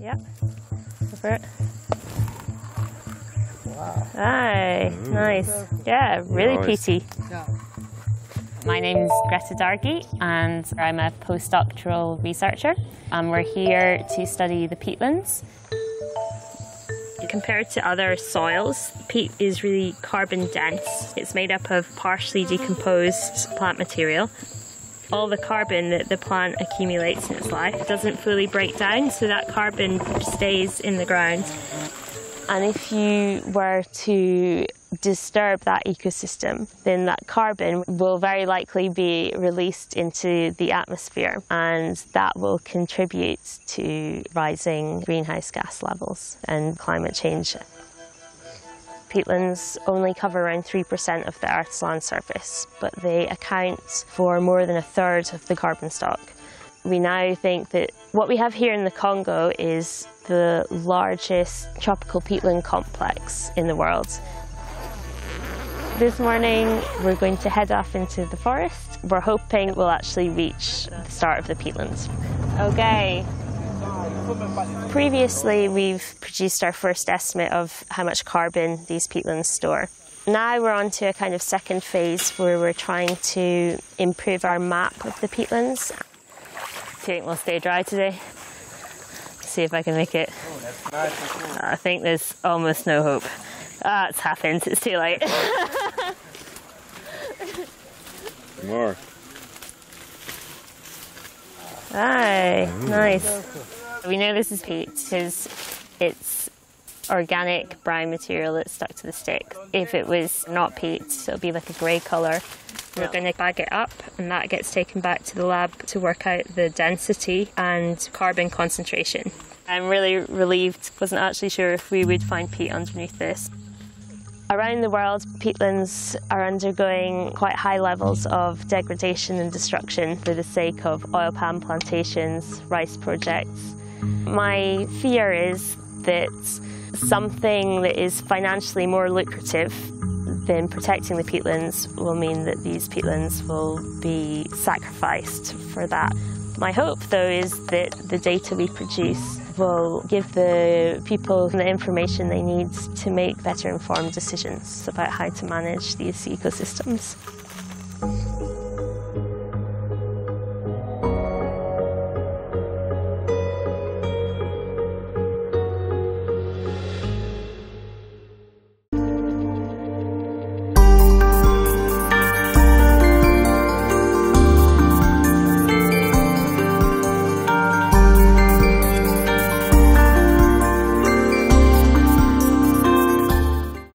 Yeah. Go for it. Wow. Aye, nice. Yeah, really peaty. Yeah. My name is Greta Dargy and I'm a postdoctoral researcher, and we're here to study the peatlands. Compared to other soils, peat is really carbon dense. It's made up of partially decomposed plant material. All the carbon that the plant accumulates in its life doesn't fully break down, so that carbon stays in the ground. And if you were to disturb that ecosystem, then that carbon will very likely be released into the atmosphere, and that will contribute to rising greenhouse gas levels and climate change. Peatlands only cover around 3% of the Earth's land surface, but they account for more than a third of the carbon stock. We now think that what we have here in the Congo is the largest tropical peatland complex in the world. This morning we're going to head off into the forest. We're hoping we'll actually reach the start of the peatlands. Okay. Previously we've produced our first estimate of how much carbon these peatlands store. Now we're on to a kind of second phase where we're trying to improve our map of the peatlands. I think we'll stay dry today. See if I can make it. Oh, that's nice. I think there's almost no hope. Ah, it's half inch, it's too late. More. Aye, nice. We know this is peat because it's organic brown material that's stuck to the stick. If it was not peat, it'll be like a grey colour. We're going to bag it up, and that gets taken back to the lab to work out the density and carbon concentration. I'm really relieved. Wasn't actually sure if we would find peat underneath this. Around the world, peatlands are undergoing quite high levels of degradation and destruction for the sake of oil palm plantations, rice projects. My fear is that something that is financially more lucrative then protecting the peatlands will mean that these peatlands will be sacrificed for that. My hope, though, is that the data we produce will give the people the information they need to make better informed decisions about how to manage these ecosystems.